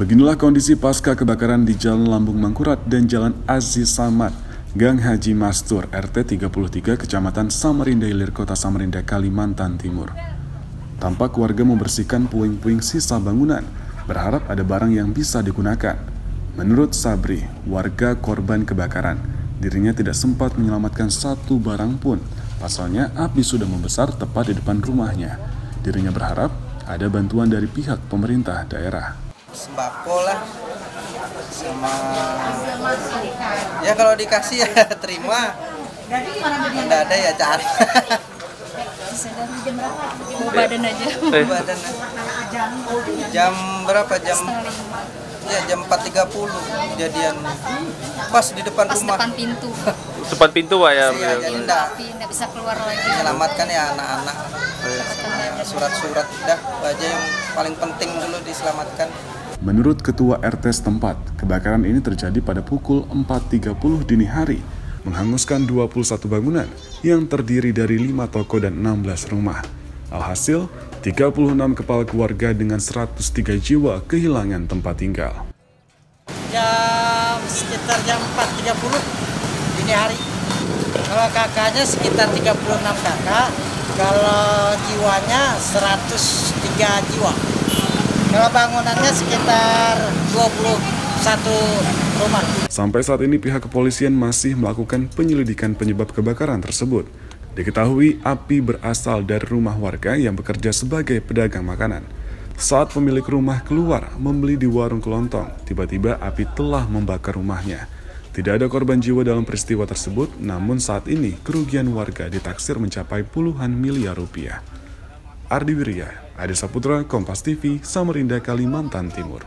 Beginilah kondisi pasca kebakaran di Jalan Lambung Mangkurat dan Jalan Aziz Samad, Gang Haji Mastur, RT 33, Kecamatan Samarinda Ilir, Kota Samarinda, Kalimantan Timur. Tampak warga membersihkan puing-puing sisa bangunan, berharap ada barang yang bisa digunakan. Menurut Sabri, warga korban kebakaran, dirinya tidak sempat menyelamatkan satu barang pun. Pasalnya, api sudah membesar tepat di depan rumahnya. Dirinya berharap ada bantuan dari pihak pemerintah daerah. Sembako lah sama ya, kalau dikasih ya terima, nggak ada ya cari. Badan aja. Badan aja. Jam berapa? Jam 4.30 kejadian, pas di depan rumah. Depan pintu. Depan pintu ya. Tidak bisa keluar lagi. Menyelamatkan ya anak-anak. Surat-surat dah aja yang paling penting dulu diselamatkan. Menurut Ketua RT setempat, kebakaran ini terjadi pada pukul 4.30 dini hari, menghanguskan 21 bangunan yang terdiri dari 5 toko dan 16 rumah. Alhasil, 36 kepala keluarga dengan 103 jiwa kehilangan tempat tinggal. Sekitar jam 4.30 dini hari. Kalau kakaknya sekitar 36 kakak, kalau jiwanya 103 jiwa. Kalau bangunannya sekitar 21 rumah. Sampai saat ini pihak kepolisian masih melakukan penyelidikan penyebab kebakaran tersebut. Diketahui api berasal dari rumah warga yang bekerja sebagai pedagang makanan. Saat pemilik rumah keluar membeli di warung kelontong, tiba-tiba api telah membakar rumahnya. Tidak ada korban jiwa dalam peristiwa tersebut, namun saat ini kerugian warga ditaksir mencapai puluhan miliar rupiah. Ardi Wiria, Ade Saputra, Kompas TV, Samarinda, Kalimantan Timur.